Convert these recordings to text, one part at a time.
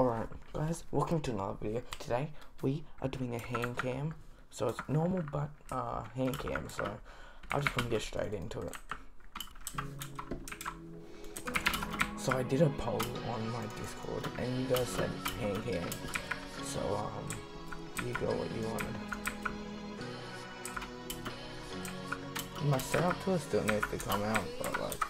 Alright guys, welcome to another video. Today we are doing a hand cam. So it's normal but hand cam, so I'm just gonna get straight into it. So I did a poll on my Discord and you guys said hand cam. So you got what you wanted. My setup tool still needs to come out, but like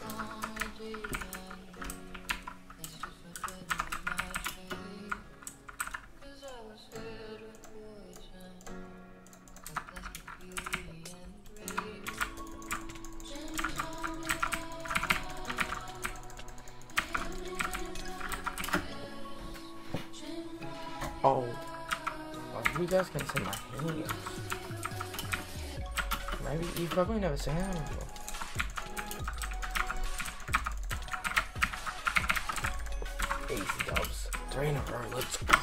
oh, you guys can see my hands. Maybe you probably never seen them before. Easy dubs, 3 in a row. Let's go.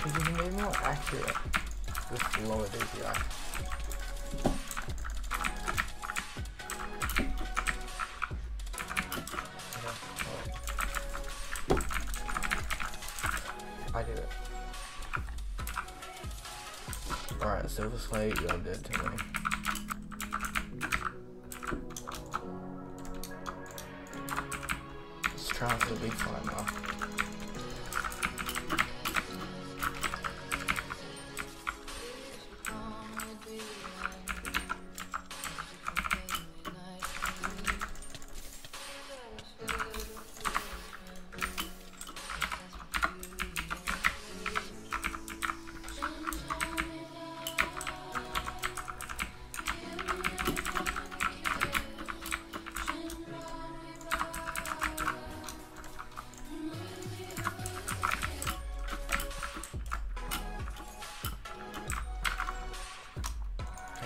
Because you can be more accurate with lower DPI. I did it. Alright, Silversleet, you're dead to me. Trying for the big fight now.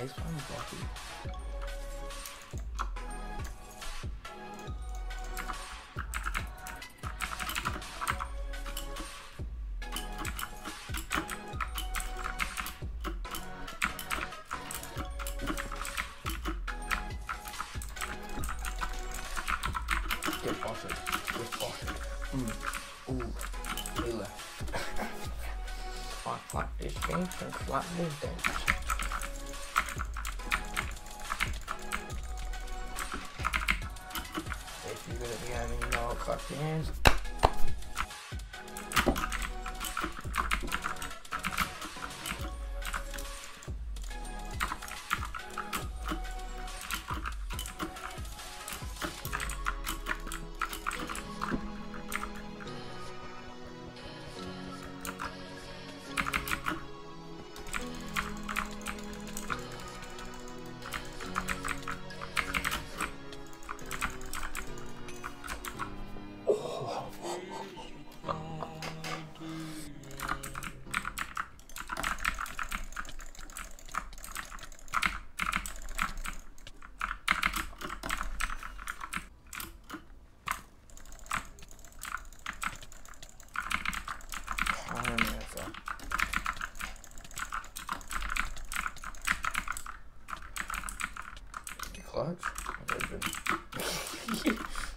He's playing blocky. Get botted. Get botted. Ooh. Healer. I like this thing and slap this thing. You're good at the game and you know I'll clap your hands. Clutch?